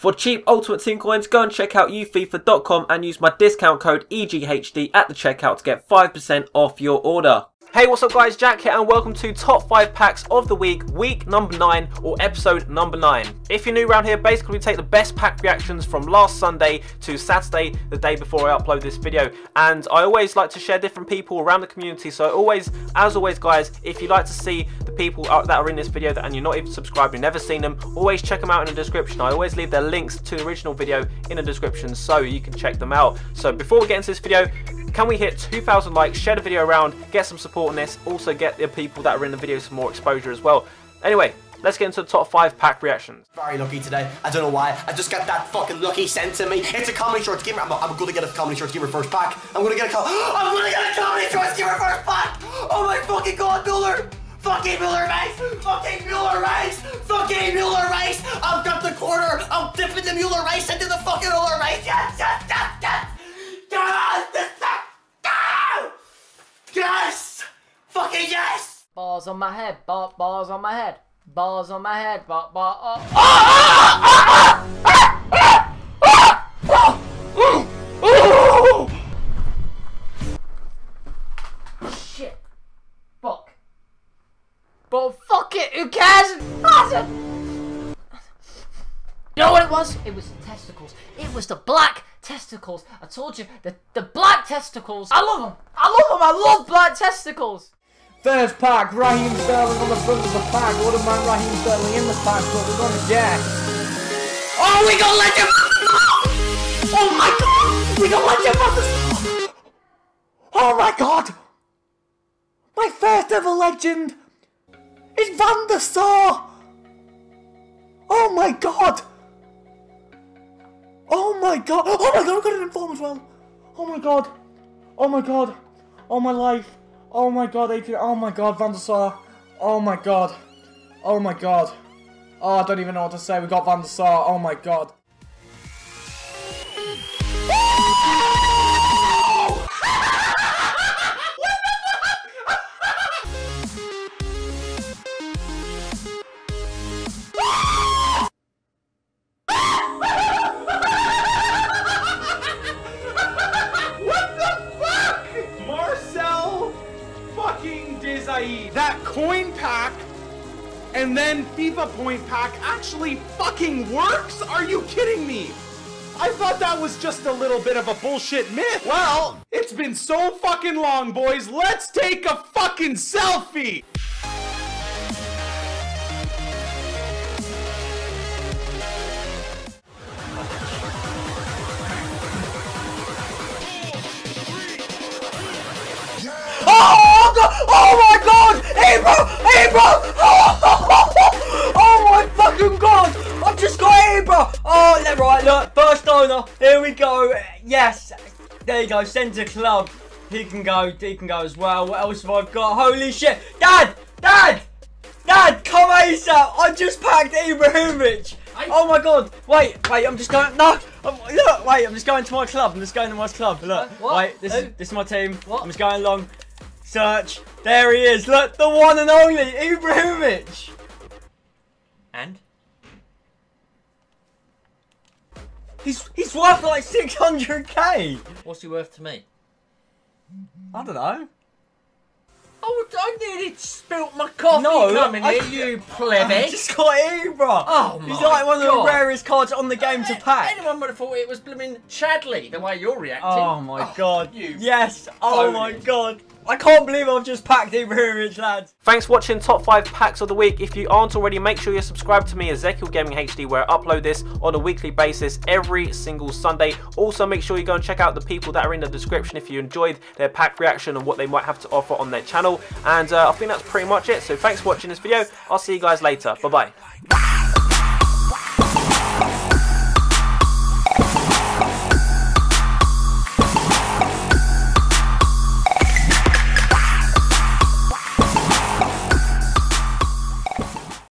For cheap Ultimate Team coins, go and check out ufifa.com and use my discount code EGHD at the checkout to get 5% off your order. Hey, what's up guys, Jack here and welcome to Top 5 Packs of the Week, week number 9 or episode number 9. If you're new around here, basically we take the best pack reactions from last Sunday to Saturday, the day before I upload this video. And I always like to share different people around the community, so always, as always guys, if you'd like to see the people that are in this video and you're not even subscribed, you've never seen them, always check them out in the description. I always leave their links to the original video in the description so you can check them out. So before we get into this video, can we hit 2,000 likes, share the video around, get some support on this, also get the people that are in the video some more exposure as well. Anyway, let's get into the top 5 pack reactions. Very lucky today. I don't know why. I just got that fucking lucky sent to me. It's a Comedy Shorts Gamer. I'm gonna get a Comedy Shorts Gamer first pack. I'm gonna get a Comedy Shorts Gamer first pack. Oh my fucking god, Mueller. Fucking Mueller Rice! Fucking Mueller Rice! Fucking Mueller Rice! I've got the corner. I'm dipping the Mueller Rice into the fucking Mueller Rice. Yes, yes, yes, yes. Yes! Yes! Fucking yes! Balls on my head, balls on my head, balls on my head, Shit. Fuck. But fuck it, who cares? You know what it was? It was the testicles. It was the black testicles. I told you, the black testicles. I love them. I love them. I love black testicles. First pack, Raheem Sterling on the front of the pack. Wouldn't mind Raheem Sterling in the pack, but we're gonna get. Oh, we gonna let him. Oh my god, we gonna let him. Oh my god, my first ever legend is Van der Sar. Oh my god. Oh my god! Oh my god! I've got an inform as well! Oh my god! Oh my god! Oh my life! Oh my god, Adrian! Oh my god, Van der Sar! Oh my god! Oh my god! Oh, I don't even know what to say, we got Van der Sar! Oh my god! That coin pack and then FIFA point pack actually fucking works? Are you kidding me? I thought that was just a little bit of a bullshit myth. Well, it's been so fucking long, boys. Let's take a fucking selfie. Oh god! Oh my god! Ebro! Ebro! Oh my fucking god! I've just got Ebro! Oh, that's right, look, first owner. Here we go. Yes. There you go, centre club. He can go as well. What else have I got? Holy shit! Dad! Dad! Dad, come ASAP! I just packed Ibrahimovic! Oh my god! Wait, I'm just going. No! Look, wait, I'm just going to my club. I'm just going to my club. Look, wait, this is my team. What? I'm just going along. Search. There he is. Look, the one and only Ibrahimovic. And he's worth like 600k. What's he worth to me? I don't know. Oh, I nearly spilt my coffee coming here, you plebby. I just got Ibra. Oh my god. He's like one of the rarest cards on the game to pack. Anyone would have thought it was blooming Chadley, the way you're reacting. Oh my god. You yes. Oh my god. I can't believe I've just packed Ibrahimovic, lads. Thanks for watching Top 5 Packs of the Week. If you aren't already, make sure you're subscribed to me, Ezekiel Gaming HD, where I upload this on a weekly basis every single Sunday. Also, make sure you go and check out the people that are in the description if you enjoyed their pack reaction and what they might have to offer on their channel. And I think that's pretty much it. So thanks for watching this video. I'll see you guys later. Bye-bye.